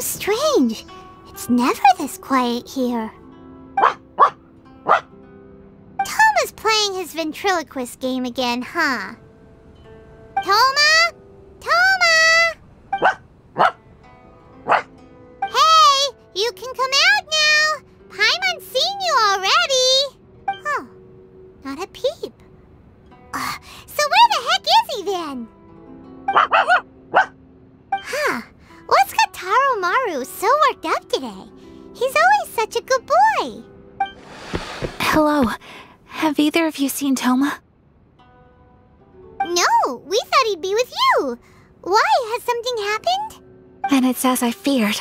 How strange! It's never this quiet here. Toma's playing his ventriloquist game again, huh? Thoma? Thoma! Hey! You can come out now! Paimon's seen you already! Huh. Not a peep. So where the heck is he then? Huh. What's got Taro Maru so worked up today? He's always such a good boy. Hello. Have either of you seen Thoma? No, we thought he'd be with you. Why? Has something happened? And it's as I feared.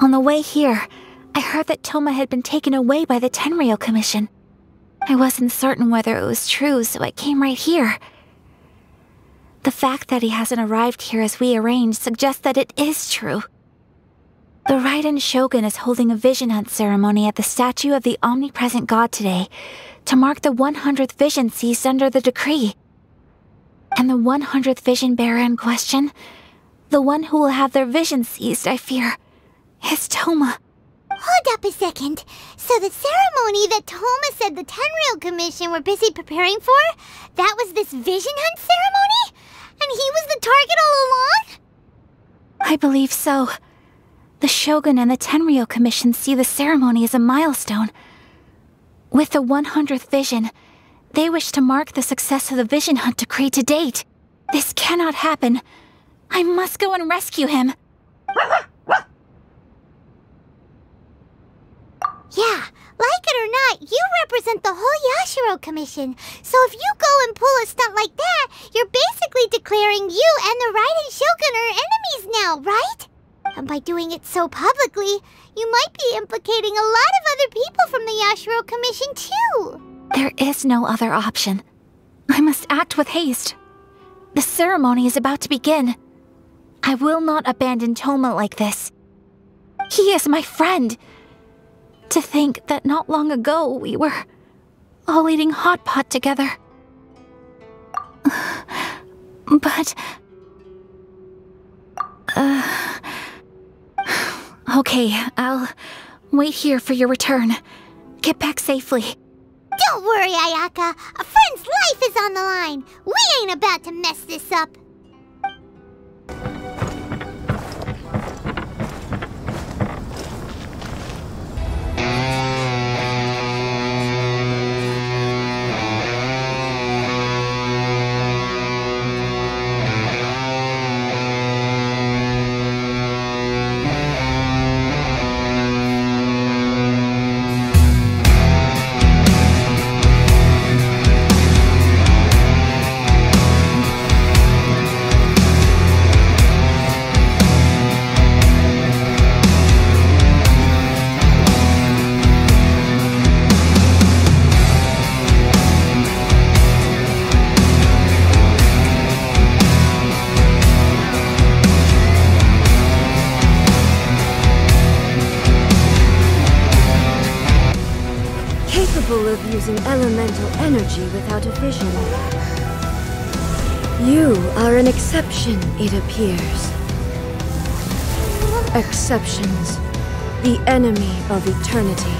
On the way here, I heard that Thoma had been taken away by the Tenryo Commission. I wasn't certain whether it was true, so I came right here. The fact that he hasn't arrived here as we arranged suggests that it is true. The Raiden Shogun is holding a vision hunt ceremony at the statue of the omnipresent god today to mark the 100th vision seized under the decree. And the 100th vision bearer in question, the one who will have their vision seized, I fear, is Thoma. Hold up a second. So the ceremony that Thoma said the Tenryo Commission were busy preparing for, that was this vision hunt ceremony? And he was the target all along? I believe so. The Shogun and the Tenryo Commission see the ceremony as a milestone. With the 100th vision, they wish to mark the success of the vision hunt decree to date. This cannot happen. I must go and rescue him. Yeah, like it or not, you represent the whole Yashiro Commission. So if you go and pull a stunt like that, you're basically declaring you and the Raiden Shogun are enemies now, right? And by doing it so publicly, you might be implicating a lot of other people from the Yashiro Commission too. There is no other option. I must act with haste. The ceremony is about to begin. I will not abandon Thoma like this. He is my friend. To think that not long ago we were all eating hot pot together. But... Okay, I'll wait here for your return. Get back safely. Don't worry, Ayaka. A friend's life is on the line. We ain't about to mess this up. Of using elemental energy without a vision. You are an exception, it appears. Exceptions, the enemy of eternity.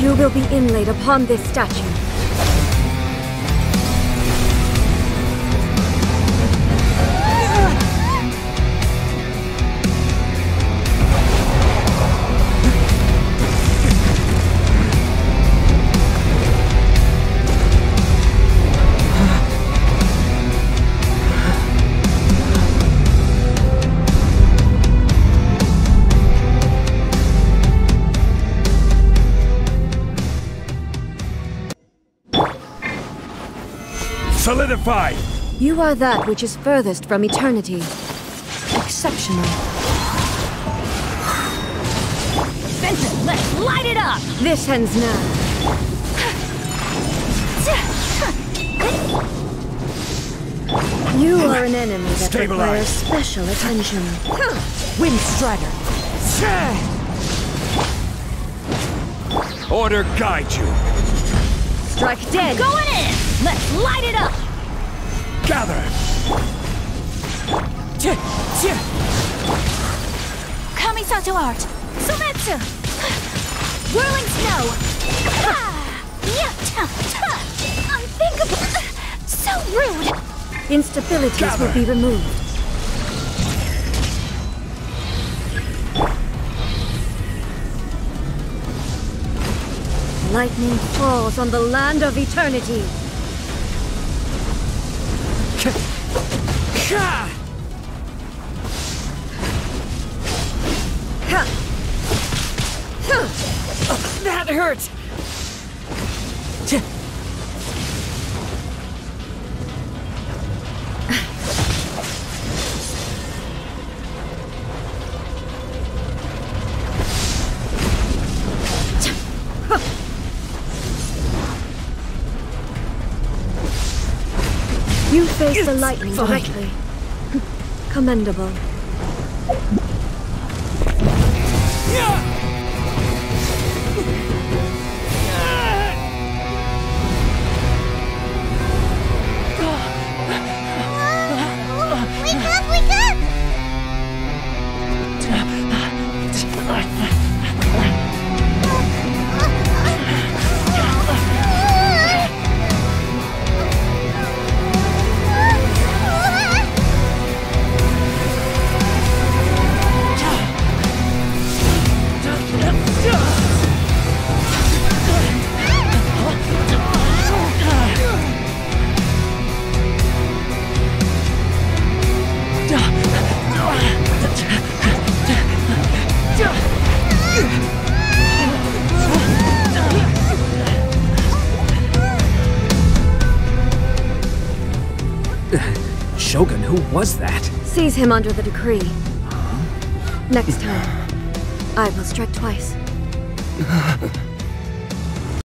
You will be inlaid upon this statue. Solidified! You are that which is furthest from eternity. Exceptional. Vincent, let's light it up! This ends now. You are an enemy that requires special attention. Wind Strider. Order guide you. Strike dead. I'm going in. Let's light it up. Gather. Kamisato art. Sometsu. Whirling snow. Unthinkable. So rude. Instabilities will be removed. Lightning falls on the land of eternity. That hurts. You face the lightning directly. Commendable. Shogun, who was that? Seize him under the decree. Next time, I will strike twice.